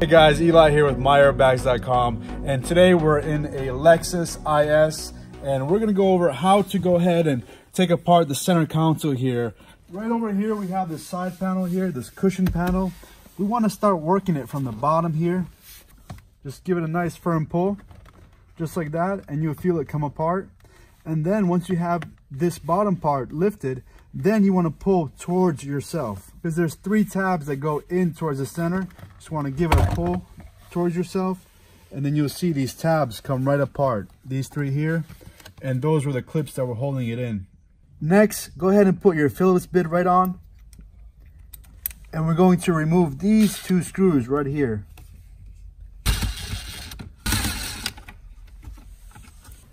Hey guys, Eli here with MyAirbags.com, and today we're in a Lexus IS and we're going to go over how to go ahead and take apart the center console here. Right over here we have this side panel here, this cushion panel. We want to start working it from the bottom here. Just give it a nice firm pull, just like that, and you'll feel it come apart. And then once you have this bottom part lifted, then you want to pull towards yourself, because there's three tabs that go in towards the center. Just want to give it a pull towards yourself, and then you'll see these tabs come right apart, these three here, and those were the clips that were holding it in. Next, go ahead and put your Phillips bit right on, and we're going to remove these two screws right here.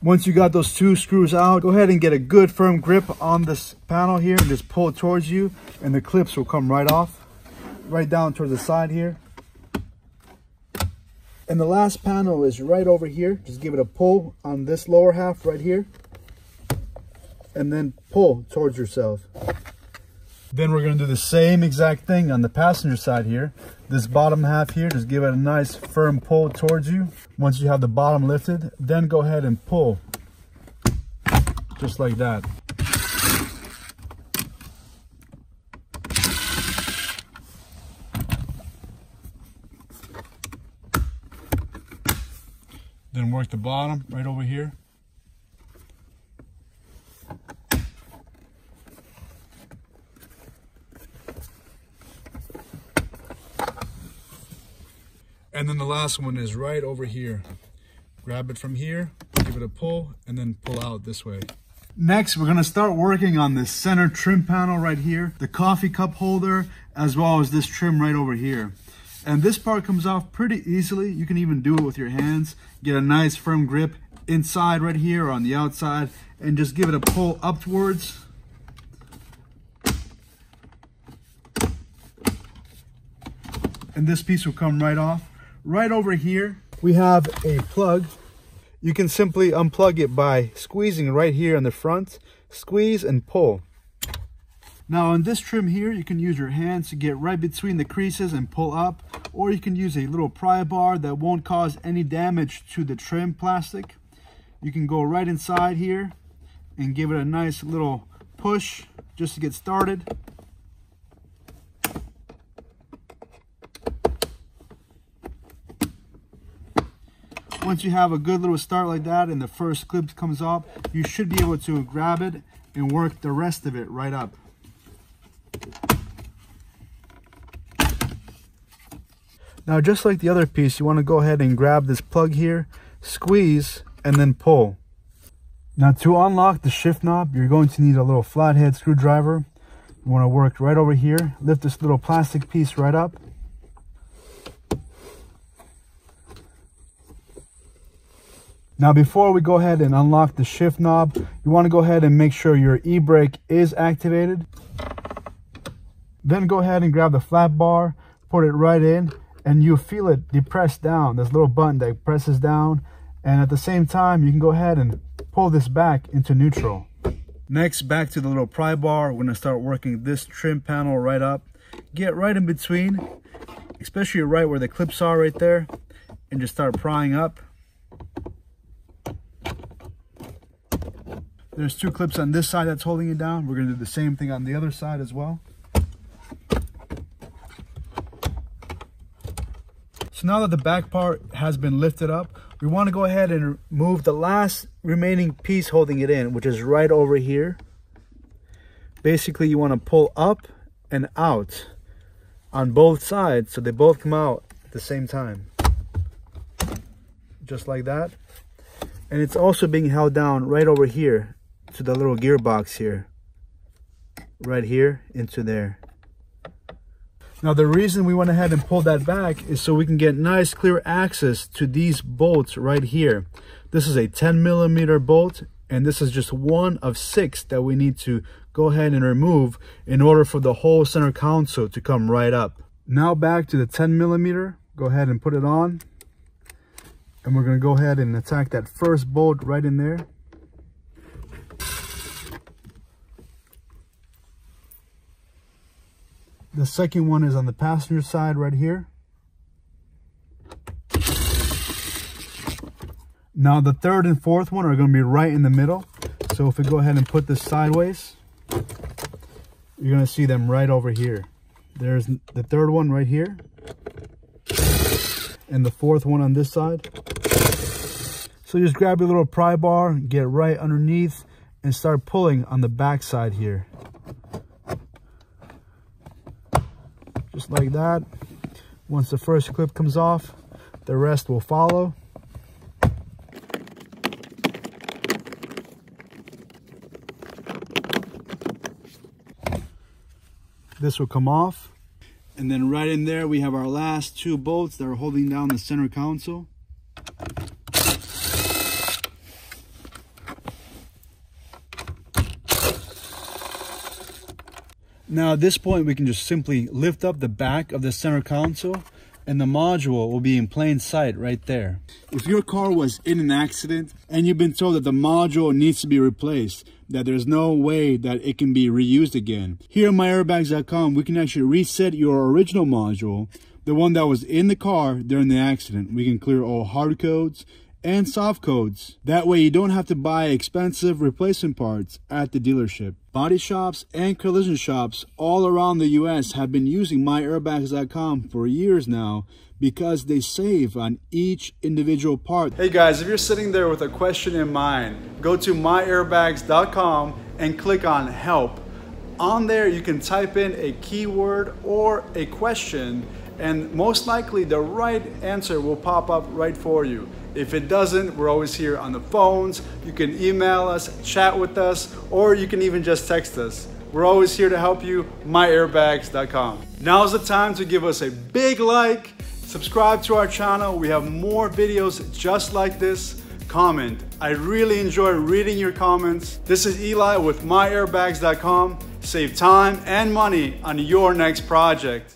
Once you got those two screws out, go ahead and get a good firm grip on this panel here and just pull it towards you, and the clips will come right off, right down towards the side here. And the last panel is right over here. Just give it a pull on this lower half right here, and then pull towards yourself. Then we're gonna do the same exact thing on the passenger side here. This bottom half here, just give it a nice firm pull towards you. Once you have the bottom lifted, then go ahead and pull, just like that. Then work the bottom right over here. And then the last one is right over here. Grab it from here, give it a pull, and then pull out this way. Next, we're gonna start working on this center trim panel right here, the coffee cup holder, as well as this trim right over here. And this part comes off pretty easily. You can even do it with your hands. Get a nice firm grip inside right here or on the outside, and just give it a pull upwards. And this piece will come right off. Right over here, we have a plug. You can simply unplug it by squeezing right here in the front. Squeeze and pull. Now on this trim here, you can use your hands to get right between the creases and pull up, or you can use a little pry bar that won't cause any damage to the trim plastic. You can go right inside here and give it a nice little push just to get started. Once you have a good little start like that and the first clip comes off, you should be able to grab it and work the rest of it right up. Now just like the other piece, you want to go ahead and grab this plug here, squeeze, and then pull. Now to unlock the shift knob, you're going to need a little flathead screwdriver. You want to work right over here, lift this little plastic piece right up. Now before we go ahead and unlock the shift knob, you want to go ahead and make sure your e-brake is activated. Then go ahead and grab the flat bar, put it right in, and you'll feel it depress down, this little button that presses down. And at the same time, you can go ahead and pull this back into neutral. Next, back to the little pry bar, we're going to start working this trim panel right up. Get right in between, especially right where the clips are right there, and just start prying up. There's two clips on this side that's holding it down. We're gonna do the same thing on the other side as well. So now that the back part has been lifted up, we wanna go ahead and remove the last remaining piece holding it in, which is right over here. Basically, you wanna pull up and out on both sides so they both come out at the same time. Just like that. And it's also being held down right over here to the little gearbox here, right here into there. Now the reason we went ahead and pulled that back is so we can get nice clear access to these bolts right here. This is a 10mm bolt, and this is just one of 6 that we need to go ahead and remove in order for the whole center console to come right up. Now back to the 10mm, go ahead and put it on, and we're gonna go ahead and attack that first bolt right in there. The second one is on the passenger side right here. Now the third and fourth one are going to be right in the middle. So if we go ahead and put this sideways, you're going to see them right over here. There's the third one right here, and the fourth one on this side. So just grab your little pry bar, get right underneath, and start pulling on the back side here. Just like that. Once the first clip comes off, the rest will follow. This will come off. And then right in there, we have our last two bolts that are holding down the center console. Now at this point, we can just simply lift up the back of the center console and the module will be in plain sight right there. If your car was in an accident and you've been told that the module needs to be replaced, that there's no way that it can be reused again, here at MyAirbags.com, we can actually reset your original module, the one that was in the car during the accident. We can clear all hard codes and soft codes. That way you don't have to buy expensive replacement parts at the dealership. Body shops and collision shops all around the US have been using MyAirbags.com for years now because they save on each individual part. Hey guys, if you're sitting there with a question in mind, go to MyAirbags.com and click on Help. On there you can type in a keyword or a question, and most likely the right answer will pop up right for you. If it doesn't, we're always here on the phones. You can email us, chat with us, or you can even just text us. We're always here to help you, MyAirbags.com. Now's the time to give us a big like, subscribe to our channel. We have more videos just like this. Comment. I really enjoy reading your comments. This is Eli with MyAirbags.com. Save time and money on your next project.